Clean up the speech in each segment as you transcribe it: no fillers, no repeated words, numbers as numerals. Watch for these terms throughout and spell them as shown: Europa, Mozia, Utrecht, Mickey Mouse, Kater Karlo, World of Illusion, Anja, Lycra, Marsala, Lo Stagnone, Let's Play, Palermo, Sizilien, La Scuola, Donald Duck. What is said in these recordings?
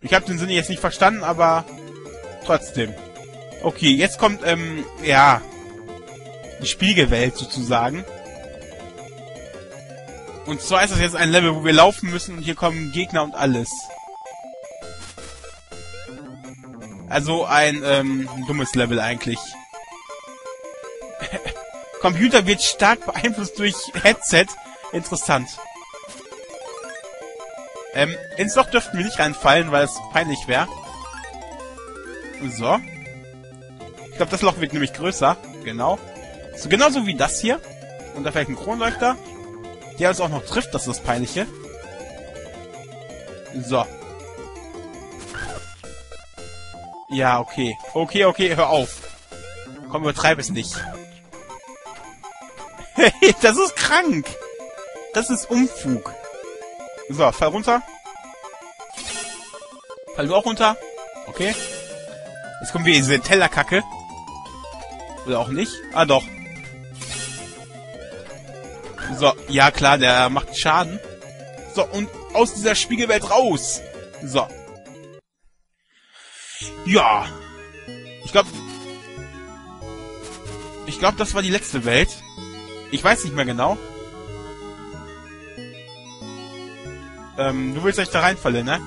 Ich habe den Sinn jetzt nicht verstanden, aber trotzdem. Okay, jetzt kommt, ja, die Spiegelwelt sozusagen. Und zwar ist das jetzt ein Level, wo wir laufen müssen und hier kommen Gegner und alles. Also ein, dummes Level eigentlich. Computer wird stark beeinflusst durch Headset. Interessant. Ins Loch dürften wir nicht reinfallen, weil es peinlich wäre. So. Ich glaube, das Loch wird nämlich größer. Genau. So, genauso wie das hier. Und da fällt ein Kronleuchter. Der uns auch noch trifft, das ist das Peinliche. So. Ja, okay. Okay, hör auf. Komm, übertreib es nicht. Hey, das ist krank. Das ist Unfug. So, fall runter. Fall du auch runter. Okay. Jetzt kommen wir in diese Tellerkacke. Oder auch nicht. Ah, doch. So, ja klar, der macht Schaden. So, und aus dieser Spiegelwelt raus. So. Ja. Ich glaube, das war die letzte Welt. Ich weiß nicht mehr genau. Du willst euch da reinfallen, ne?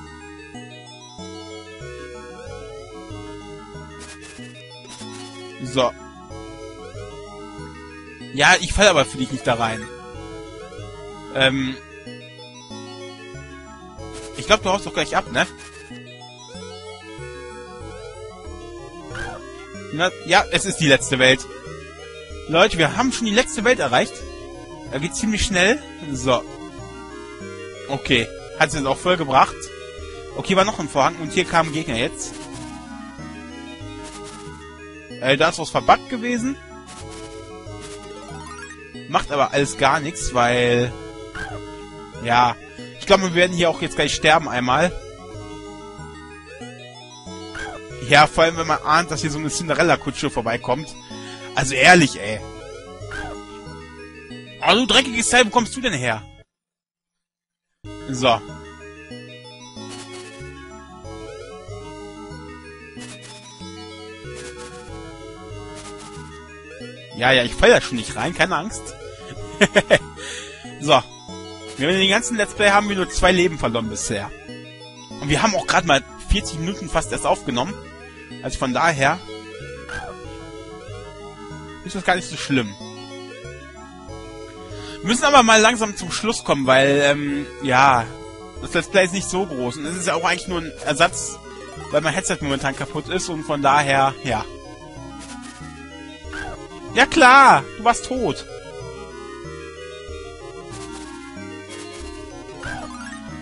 So. Ja, ich falle aber für dich nicht da rein. Ich glaube, du haust doch gleich ab, ne? Na, ja, es ist die letzte Welt. Leute, wir haben schon die letzte Welt erreicht. Da geht ziemlich schnell. So. Okay. Hat sie jetzt auch voll gebracht. Okay, war noch ein Vorhang. Und hier kamen Gegner jetzt. Da ist was verbuggt gewesen. Macht aber alles gar nichts, weil... Ja. Ich glaube, wir werden hier auch jetzt gleich sterben einmal. Ja, vor allem, wenn man ahnt, dass hier so eine Cinderella-Kutsche vorbeikommt. Also ehrlich, ey. Oh, du dreckiges Teil, wo kommst du denn her? So. Ja, ich fall da schon nicht rein, keine Angst. So. Wenn wir den ganzen Let's Play haben wir nur 2 Leben verloren bisher. Und wir haben auch gerade mal 40 Minuten fast erst aufgenommen. Also von daher... ist das gar nicht so schlimm. Wir müssen aber mal langsam zum Schluss kommen, weil, ja... das Let's Play ist nicht so groß. Und es ist ja auch eigentlich nur ein Ersatz, weil mein Headset momentan kaputt ist. Und von daher, ja... Ja klar, du warst tot.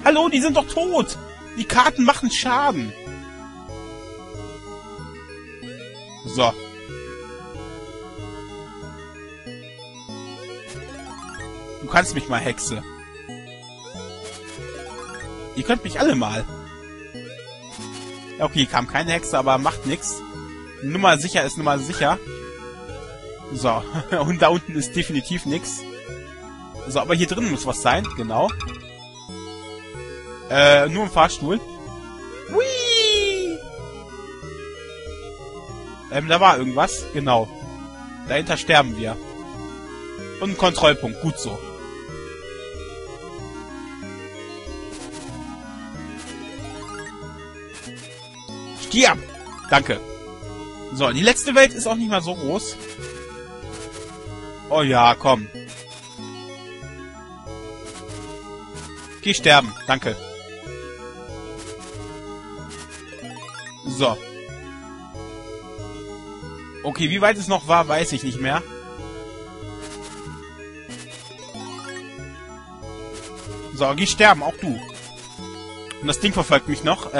Hallo, die sind doch tot. Die Karten machen Schaden. So. Du kannst mich mal, Hexe. Ihr könnt mich alle mal. Ja, okay, kam keine Hexe, aber macht nichts. Nummer sicher ist Nummer sicher. So, und da unten ist definitiv nichts. So, aber hier drin muss was sein, genau. Nur im Fahrstuhl. Whee! Da war irgendwas, genau. Dahinter sterben wir. Und ein Kontrollpunkt, gut so. Stirb! Danke. So, die letzte Welt ist auch nicht mal so groß. Oh ja, komm. Geh sterben, danke. So. Okay, wie weit es noch war, weiß ich nicht mehr. So, geh sterben, auch du. Und das Ding verfolgt mich noch.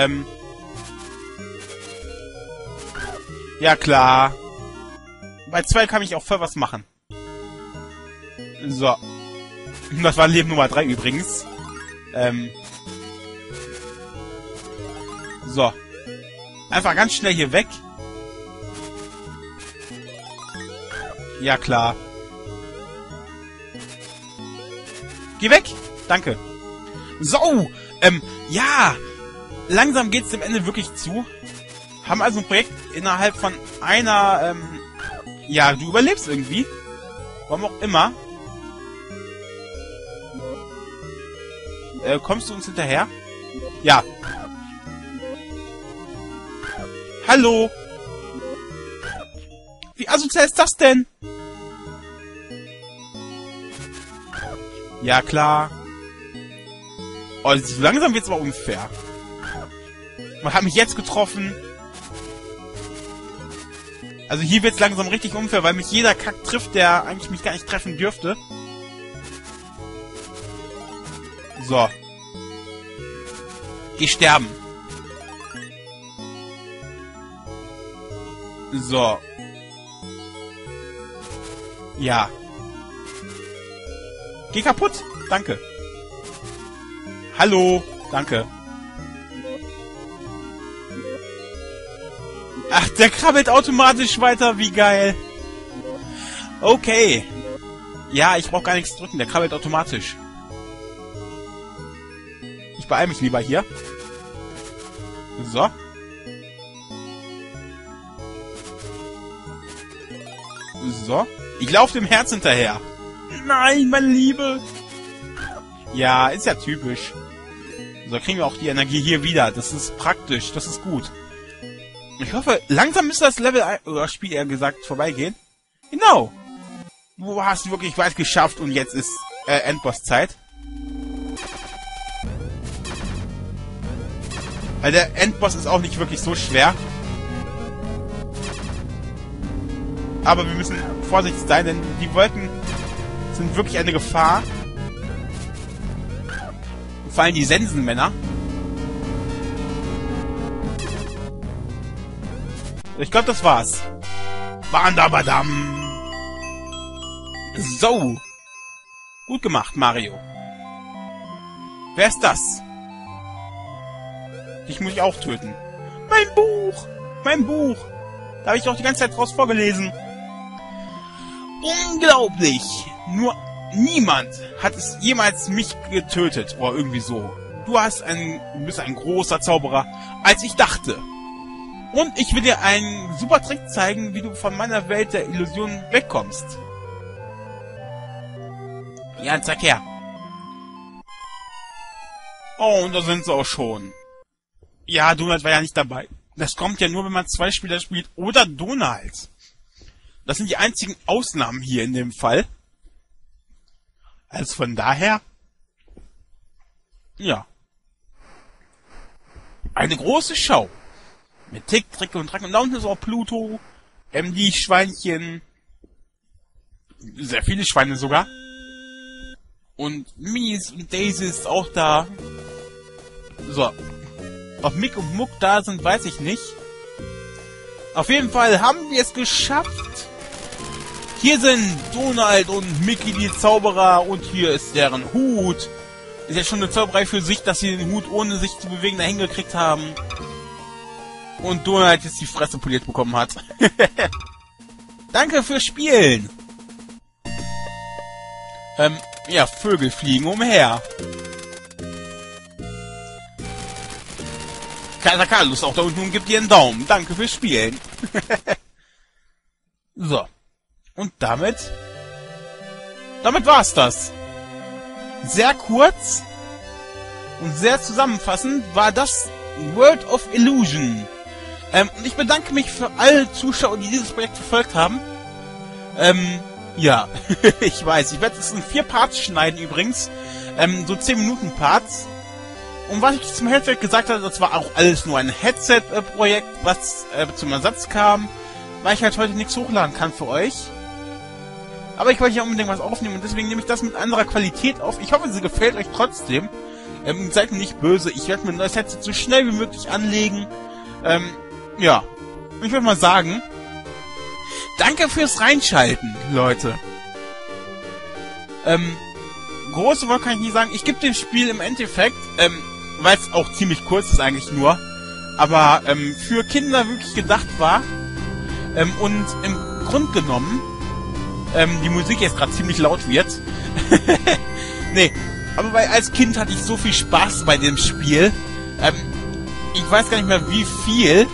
Ja, klar. Bei 2 kann ich auch voll was machen. So. Das war Leben Nummer 3 übrigens. So. Einfach ganz schnell hier weg. Ja, klar. Geh weg! Danke. So, ja. Langsam geht's dem Ende wirklich zu. Haben also ein Projekt innerhalb von einer, ja, du überlebst irgendwie. Warum auch immer. Kommst du uns hinterher? Ja. Hallo. Wie asozial ist das denn? Ja, klar. Oh, so langsam wird's mal unfair. Man hat mich jetzt getroffen. Also hier wird's langsam richtig unfair, weil mich jeder Kack trifft, der eigentlich mich gar nicht treffen dürfte. So. Geh sterben. So. Ja. Geh kaputt. Danke. Hallo. Danke. Ach, der krabbelt automatisch weiter. Wie geil. Okay. Ja, ich brauche gar nichts drücken. Der krabbelt automatisch. Ich beeile mich lieber hier. So. So. Ich laufe dem Herz hinterher. Nein, meine Liebe. Ja, ist ja typisch. So kriegen wir auch die Energie hier wieder. Das ist praktisch. Das ist gut. Ich hoffe, langsam müsste das Level oder Spiel eher gesagt vorbeigehen. Genau. Du hast wirklich weit geschafft und jetzt ist Endboss-Zeit. Weil der Endboss ist auch nicht wirklich so schwer. Aber wir müssen vorsichtig sein, denn die Wolken sind wirklich eine Gefahr. Vor allem die Sensenmänner. Ich glaube, das war's. Wandabadam! So. Gut gemacht, Mario. Wer ist das? Dich muss ich auch töten. Mein Buch! Mein Buch! Da habe ich doch die ganze Zeit draus vorgelesen. Unglaublich! Nur niemand hat es jemals mich getötet. Oder irgendwie so. Du bist ein großer Zauberer, als ich dachte. Und ich will dir einen super Trick zeigen, wie du von meiner Welt der Illusionen wegkommst. Ja, zeig her. Oh, und da sind sie auch schon. Ja, Donald war ja nicht dabei. Das kommt ja nur, wenn man zwei Spieler spielt oder Donald. Das sind die einzigen Ausnahmen hier in dem Fall. Also von daher... Ja. Eine große Show. Mit Tick, Trick und Track. Und da unten ist auch Pluto, MD-Schweinchen, sehr viele Schweine sogar. Und Mies und Daisy ist auch da. So. Ob Mick und Muck da sind, weiß ich nicht. Auf jeden Fall haben wir es geschafft. Hier sind Donald und Mickey, die Zauberer. Und hier ist deren Hut. Ist ja schon eine Zauberei für sich, dass sie den Hut, ohne sich zu bewegen, dahin gekriegt haben. Und Donald jetzt die Fresse poliert bekommen hat. Danke fürs Spielen. Ja, Vögel fliegen umher. Kater Karlo ist auch da unten und gibt dir einen Daumen. Danke fürs Spielen. So. Und damit... Damit war's das. Sehr kurz und sehr zusammenfassend war das World of Illusion. Und ich bedanke mich für alle Zuschauer, die dieses Projekt verfolgt haben. Ja, ich weiß. Ich werde es in 4 Parts schneiden übrigens. So 10-Minuten-Parts. Und was ich zum Headset gesagt hatte, das war auch alles nur ein Headset-Projekt, was zum Ersatz kam, weil ich halt heute nichts hochladen kann für euch. Aber ich wollte ja unbedingt was aufnehmen und deswegen nehme ich das mit anderer Qualität auf. Ich hoffe, sie gefällt euch trotzdem. Seid mir nicht böse. Ich werde mir ein neues Headset so schnell wie möglich anlegen. Ja. Ich würde mal sagen, danke fürs Reinschalten, Leute. Große Worte kann ich nicht sagen. Ich gebe dem Spiel im Endeffekt, weil es auch ziemlich kurz ist eigentlich nur, aber für Kinder wirklich gedacht war. Und im Grund genommen die Musik jetzt gerade ziemlich laut wird. Nee, aber als Kind hatte ich so viel Spaß bei dem Spiel. Ich weiß gar nicht mehr, wie viel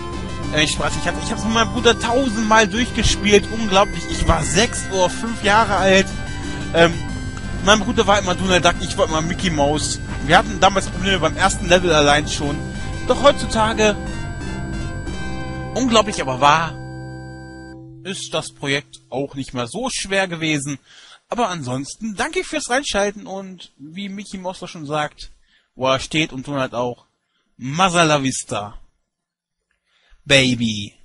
Spaß ich hatte. Ich habe es mit meinem Bruder 1000-mal durchgespielt. Unglaublich. Ich war 6 oder 5 Jahre alt. Mein Bruder war immer Donald Duck, ich war immer Mickey Mouse. Wir hatten damals Probleme beim ersten Level allein schon. Doch heutzutage, unglaublich aber wahr, ist das Projekt auch nicht mehr so schwer gewesen. Aber ansonsten danke ich fürs Reinschalten und wie Mickey Mouse da schon sagt, wo er steht und Donald auch, Hasta la vista, Baby.